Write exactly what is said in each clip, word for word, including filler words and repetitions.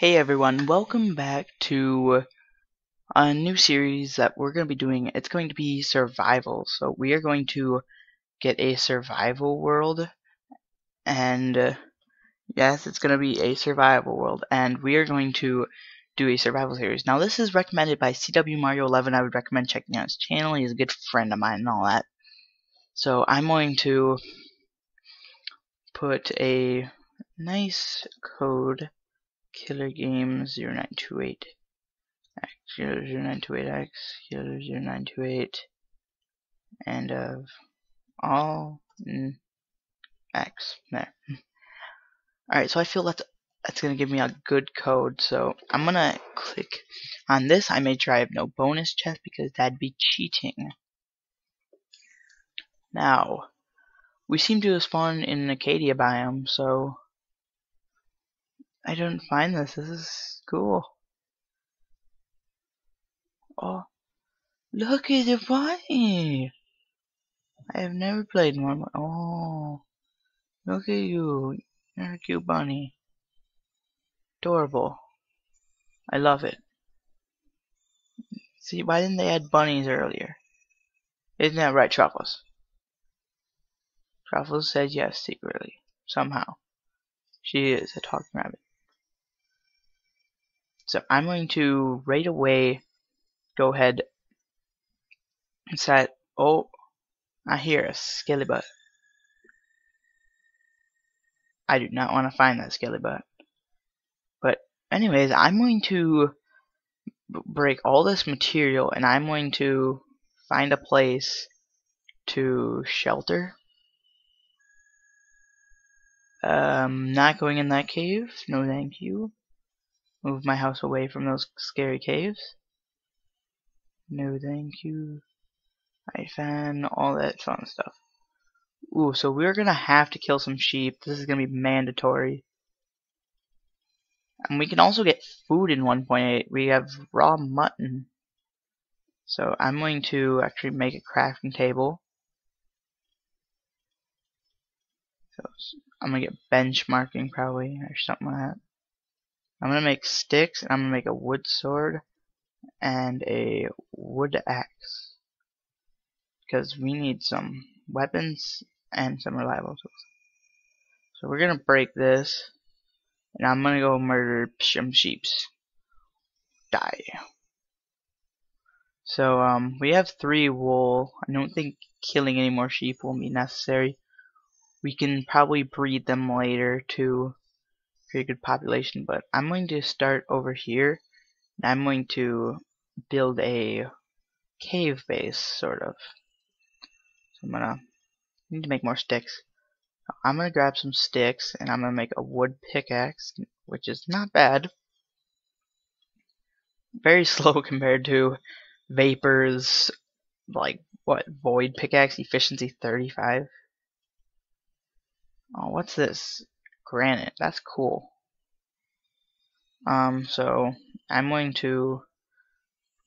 Hey everyone, welcome back to a new series that we're going to be doing. It's going to be survival. So we are going to get a survival world. And uh, yes, it's going to be a survival world. And we are going to do a survival series. Now this is recommended by C W Mario eleven. I would recommend checking out his channel. He's a good friend of mine and all that. So I'm going to put a nice code... Killer Game zero nine two eight X zero nine two eight X Killer zero nine two eight and of all X there. Alright, so I feel that's that's gonna give me a good code, so I'm gonna click on this. I made sure I have no bonus chest because that'd be cheating. Now we seem to have spawned in an Acadia biome, so I don't find this. This is cool. Oh, look at the body! I have never played one. Oh, look at you, you're a cute bunny. Adorable. I love it. See, why didn't they add bunnies earlier? Isn't that right, Truffles? Truffles said yes secretly, somehow. She is a talking rabbit. So I'm going to right away go ahead and set. Oh, I hear a skelly butt. I do not want to find that skelly butt. But anyways, I'm going to break all this material and I'm going to find a place to shelter. Um, not going in that cave. No, thank you. Move my house away from those scary caves. No, thank you. I found all that fun stuff. Ooh, so we're gonna have to kill some sheep. This is gonna be mandatory. And we can also get food in one point eight. We have raw mutton. So I'm going to actually make a crafting table. I'm gonna get benchmarking probably or something like that. I'm gonna make sticks and I'm gonna make a wood sword and a wood axe because we need some weapons and some reliable tools. So we're gonna break this and I'm gonna go murder some sheeps. Die. So um, we have three wool. I don't think killing any more sheep will be necessary. We can probably breed them later to create a good population, but I'm going to start over here and I'm going to build a cave base, sort of. So I'm gonna need to make more sticks. I'm gonna grab some sticks and I'm gonna make a wood pickaxe, which is not bad. Very slow compared to Vapor's, like, what, void pickaxe, efficiency thirty-five. Oh, what's this? Granite. That's cool. Um, so I'm going to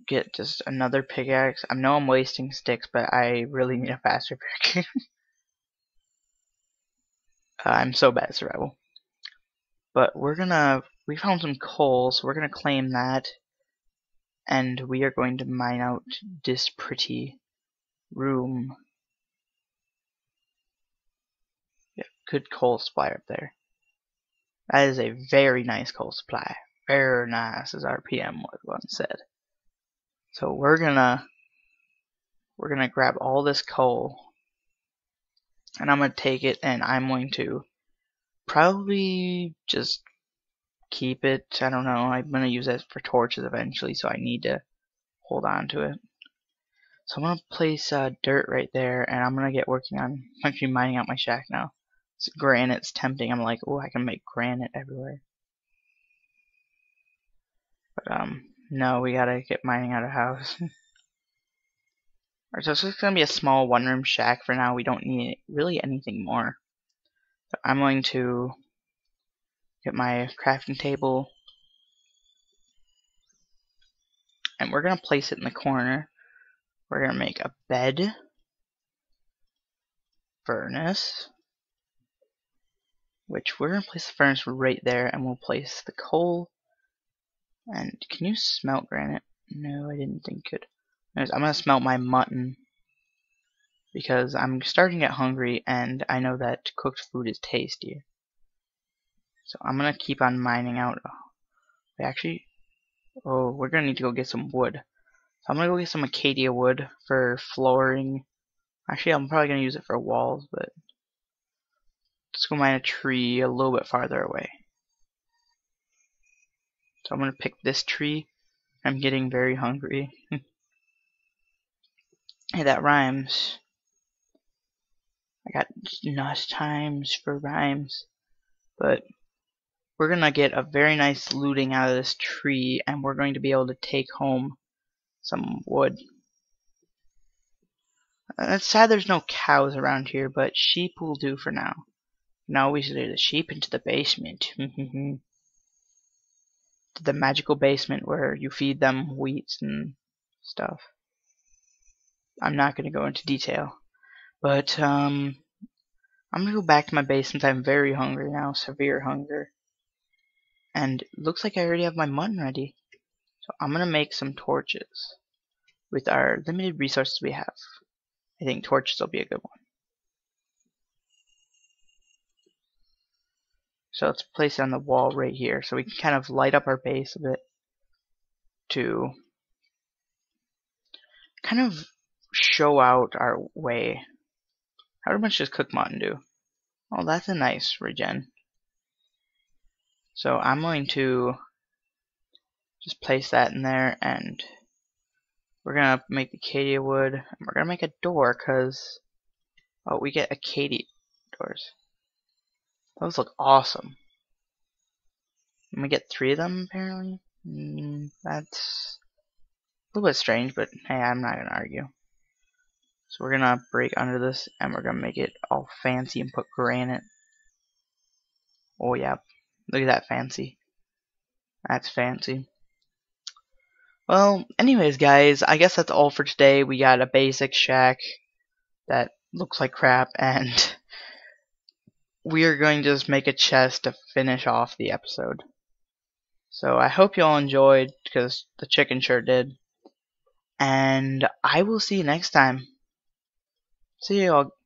get just another pickaxe. I know I'm wasting sticks, but I really need a faster pick. uh, I'm so bad at survival. But we're gonna... We found some coal, so we're gonna claim that. And we are going to mine out this pretty room. Good coal supply up there. That is a very nice coal supply. Very nice, as R P M was once said. So we're gonna we're gonna grab all this coal, and I'm gonna take it, and I'm going to probably just keep it. I don't know. I'm gonna use it for torches eventually, so I need to hold on to it. So I'm gonna place uh, dirt right there, and I'm gonna get working on actually mining out my shack now. Granite's tempting. I'm like, oh, I can make granite everywhere. But um, no, we gotta get mining out of house. Alright, so this is gonna be a small one-room shack for now. We don't need really anything more. So I'm going to get my crafting table, and we're gonna place it in the corner. We're gonna make a bed, furnace. Which we're going to place the furnace right there, and we'll place the coal And can you smelt granite? No, I didn't think it. Anyways, I'm gonna smelt my mutton because I'm starting to get hungry, and I know that cooked food is tastier. So I'm gonna keep on mining out. We actually, oh, we're gonna need to go get some wood. So I'm gonna go get some Acadia wood for flooring. Actually, I'm probably gonna use it for walls, but let's go mine a tree a little bit farther away. So I'm gonna pick this tree. I'm getting very hungry. Hey, that rhymes. I got enough times for rhymes, but we're gonna get a very nice looting out of this tree, and we're going to be able to take home some wood. It's sad there's no cows around here, but sheep will do for now. Now we should leave the sheep into the basement. To the magical basement where you feed them wheats and stuff. I'm not going to go into detail. But, um, I'm going to go back to my basement. I'm very hungry now, severe hunger. And looks like I already have my mutton ready. So I'm going to make some torches with our limited resources we have. I think torches will be a good one. So let's place it on the wall right here so we can kind of light up our base a bit to kind of show out our way. How much does cooked mutton do? Oh, that's a nice regen. So I'm going to just place that in there, and we're going to make Acadia wood, and we're going to make a door because, oh, we get Acadia doors. Those look awesome. And we get three of them, apparently. Mm, that's a little bit strange, but hey, I'm not going to argue. So we're going to break under this, and we're going to make it all fancy and put granite. Oh, yeah. Look at that fancy. That's fancy. Well, anyways, guys, I guess that's all for today. We got a basic shack that looks like crap, and we are going to just make a chest to finish off the episode. So I hope you all enjoyed, because the chicken sure did. And I will see you next time. See you all.